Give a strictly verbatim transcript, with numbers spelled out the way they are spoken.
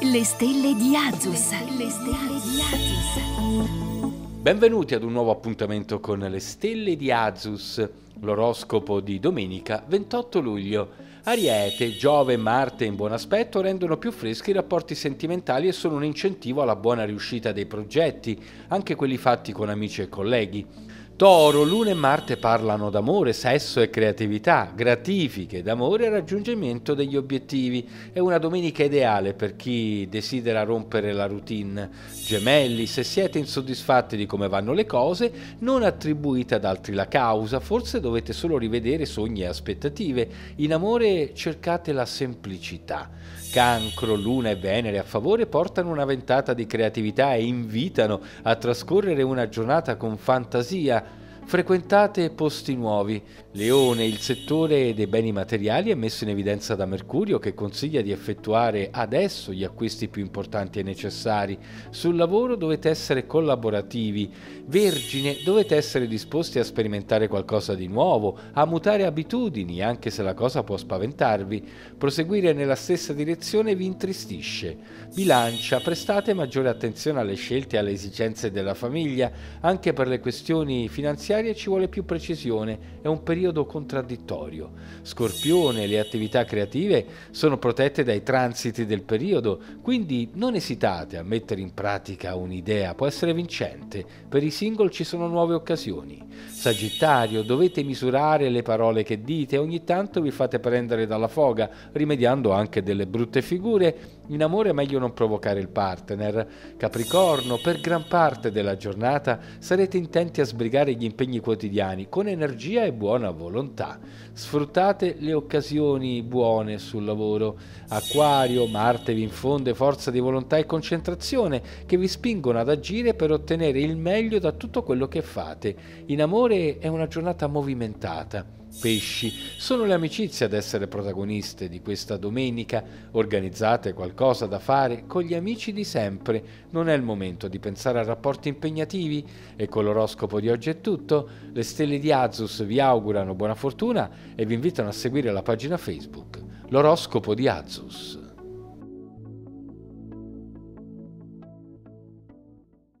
Le stelle di Azus. Le stelle di Azus. Benvenuti ad un nuovo appuntamento con Le stelle di Azus, l'oroscopo di domenica ventotto luglio. Ariete, Giove e Marte in buon aspetto rendono più freschi i rapporti sentimentali e sono un incentivo alla buona riuscita dei progetti, anche quelli fatti con amici e colleghi. Toro, Luna e Marte parlano d'amore, sesso e creatività, gratifiche d'amore e raggiungimento degli obiettivi. È una domenica ideale per chi desidera rompere la routine. Gemelli, se siete insoddisfatti di come vanno le cose, non attribuite ad altri la causa, forse dovete solo rivedere sogni e aspettative. In amore cercate la semplicità. Cancro, Luna e Venere a favore portano una ventata di creatività e invitano a trascorrere una giornata con fantasia. Frequentate posti nuovi. Leone, il settore dei beni materiali è messo in evidenza da Mercurio, che consiglia di effettuare adesso gli acquisti più importanti e necessari. Sul lavoro dovete essere collaborativi. Vergine, dovete essere disposti a sperimentare qualcosa di nuovo, a mutare abitudini, anche se la cosa può spaventarvi. Proseguire nella stessa direzione vi intristisce. Bilancia, prestate maggiore attenzione alle scelte e alle esigenze della famiglia, anche per le questioni finanziarie ci vuole più precisione, è un periodo contraddittorio. Scorpione, le attività creative sono protette dai transiti del periodo, quindi non esitate a mettere in pratica un'idea, può essere vincente, per i single ci sono nuove occasioni. Sagittario, dovete misurare le parole che dite, ogni tanto vi fate prendere dalla foga, rimediando anche delle brutte figure. In amore è meglio non provocare il partner. Capricorno, per gran parte della giornata sarete intenti a sbrigare gli impegni quotidiani con energia e buona volontà. Sfruttate le occasioni buone sul lavoro. Acquario, Marte vi infonde forza di volontà e concentrazione che vi spingono ad agire per ottenere il meglio da tutto quello che fate. In amore è una giornata movimentata. Pesci, sono le amicizie ad essere protagoniste di questa domenica. Organizzate qualcosa da fare con gli amici di sempre, non è il momento di pensare a rapporti impegnativi. E con l'oroscopo di oggi è tutto. Le stelle di Azus vi augurano buona fortuna e vi invitano a seguire la pagina Facebook L'oroscopo di Azus.